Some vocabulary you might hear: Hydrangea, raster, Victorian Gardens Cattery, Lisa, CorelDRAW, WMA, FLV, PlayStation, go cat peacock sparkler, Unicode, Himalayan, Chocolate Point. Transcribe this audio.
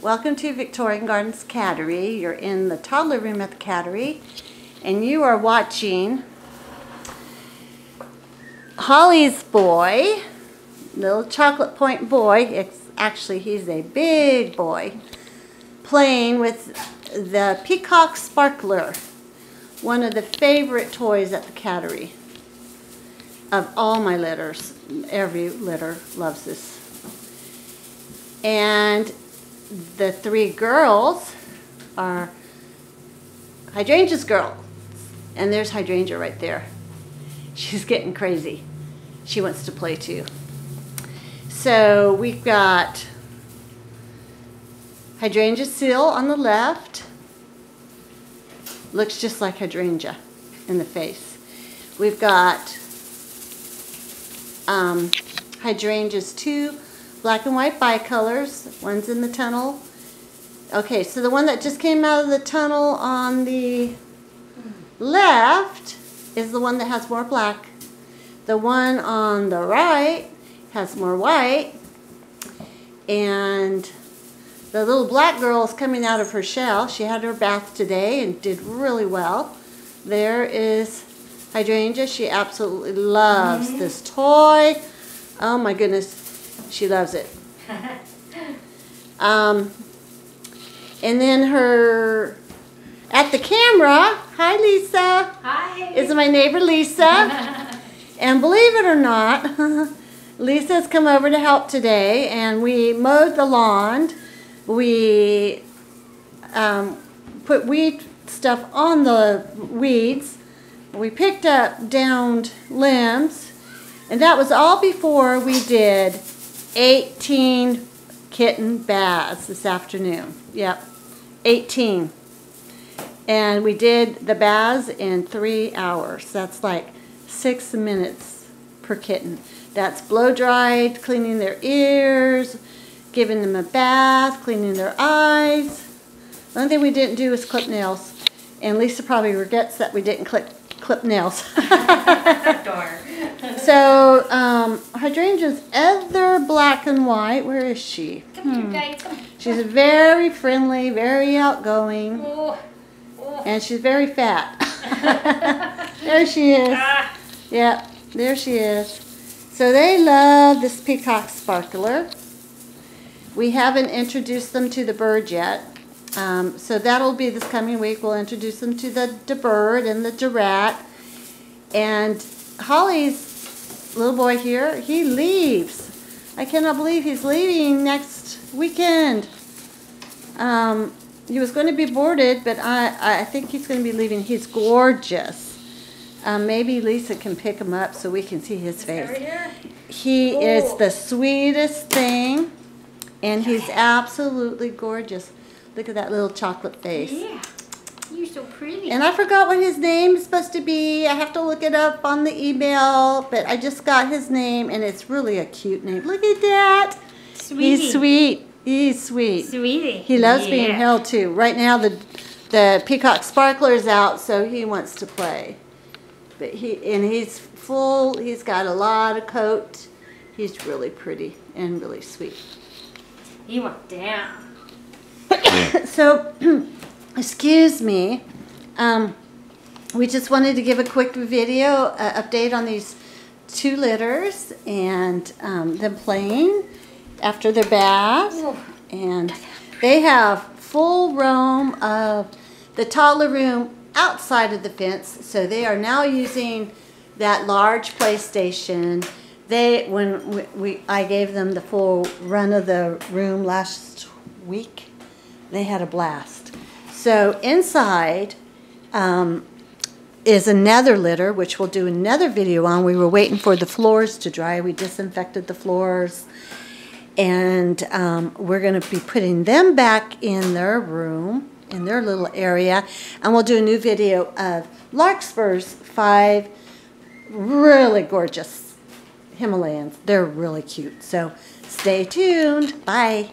Welcome to Victorian Gardens Cattery. You're in the toddler room at the Cattery, and you are watching Holly's boy, little chocolate point boy. He's a big boy, playing with the peacock sparkler, one of the favorite toys at the Cattery. Of all my litters, every litter loves this. And the three girls are Hydrangea's girls. And there's Hydrangea right there. She's getting crazy. She wants to play too. So we've got Hydrangea seal on the left. Looks just like Hydrangea in the face. We've got Hydrangea's two black and white bicolors. One's in the tunnel. Okay, so the one that just came out of the tunnel on the left is the one that has more black. The one on the right has more white. And the little black girl is coming out of her shell. She had her bath today and did really well. There is Hydrangea. She absolutely loves this toy. Oh my goodness, she loves it. And then her, at the camera, hi Lisa. Hi. Is my neighbor Lisa. And believe it or not, Lisa's come over to help today, and we mowed the lawn. We put weed stuff on the weeds. We picked up downed limbs, and that was all before we did 18 kitten baths this afternoon. Yep, 18. And we did the baths in 3 hours. That's like 6 minutes per kitten. That's blow-dried, cleaning their ears, giving them a bath, cleaning their eyes. The only thing we didn't do was clip nails, and Lisa probably regrets that we didn't clip nails. So Hydrangea's other black and white, where is she? Come here, Daddy, come here. She's very friendly, very outgoing, and she's very fat. There she is. Yep, there she is. So they love this peacock sparkler. We haven't introduced them to the bird yet. So that'll be this coming week. We'll introduce them to the bird and the giraffe. And Holly's little boy here, he leaves. I cannot believe he's leaving next weekend. He was going to be boarded, but I think he's going to be leaving. He's gorgeous. Maybe Lisa can pick him up so we can see his face. He is the sweetest thing, and he's absolutely gorgeous. Look at that little chocolate face. Yeah, you're so pretty. And I forgot what his name is supposed to be. I have to look it up on the email, but I just got his name, and it's really a cute name. Look at that. Sweetie. He's sweet. He's sweet. Sweetie. He loves being held too. Right now the peacock sparkler is out, so he wants to play. But he's full. He's got a lot of coat. He's really pretty and really sweet. He went down. So, excuse me, we just wanted to give a quick video update on these two litters and them playing after their bath. And they have full roam of the toddler room outside of the fence, so they are now using that large PlayStation. They, I gave them the full run of the room last week. They had a blast. So inside is another litter, which we'll do another video on. We were waiting for the floors to dry. We disinfected the floors. And we're going to be putting them back in their room, in their little area. And we'll do a new video of Larkspur's 5 really gorgeous Himalayans. They're really cute. So stay tuned. Bye.